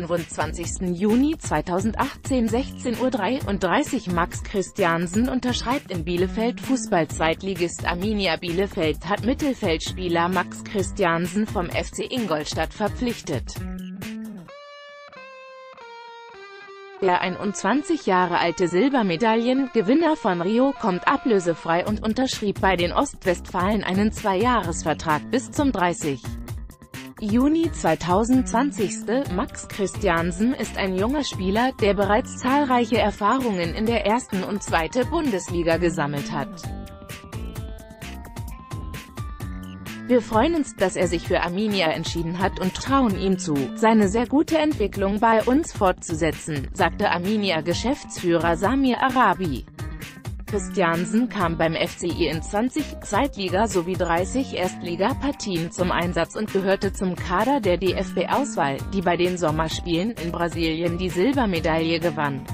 25. Juni 2018 16:33 Uhr Max Christiansen unterschreibt in Bielefeld. Fußball-Zweitligist Arminia Bielefeld hat Mittelfeldspieler Max Christiansen vom FC Ingolstadt verpflichtet. Der 21 Jahre alte Silbermedaillengewinner von Rio kommt ablösefrei und unterschrieb bei den Ostwestfalen einen 2-Jahres-Vertrag bis zum 30. Juni 2020. Max Christiansen ist ein junger Spieler, der bereits zahlreiche Erfahrungen in der 1. und 2. Bundesliga gesammelt hat. Wir freuen uns, dass er sich für Arminia entschieden hat und trauen ihm zu, seine sehr gute Entwicklung bei uns fortzusetzen, sagte Arminia-Geschäftsführer Samir Arabi. Christiansen kam beim FCI in 20 Zweitliga- sowie 30 Erstligapartien zum Einsatz und gehörte zum Kader der DFB-Auswahl, die bei den Sommerspielen in Brasilien die Silbermedaille gewann.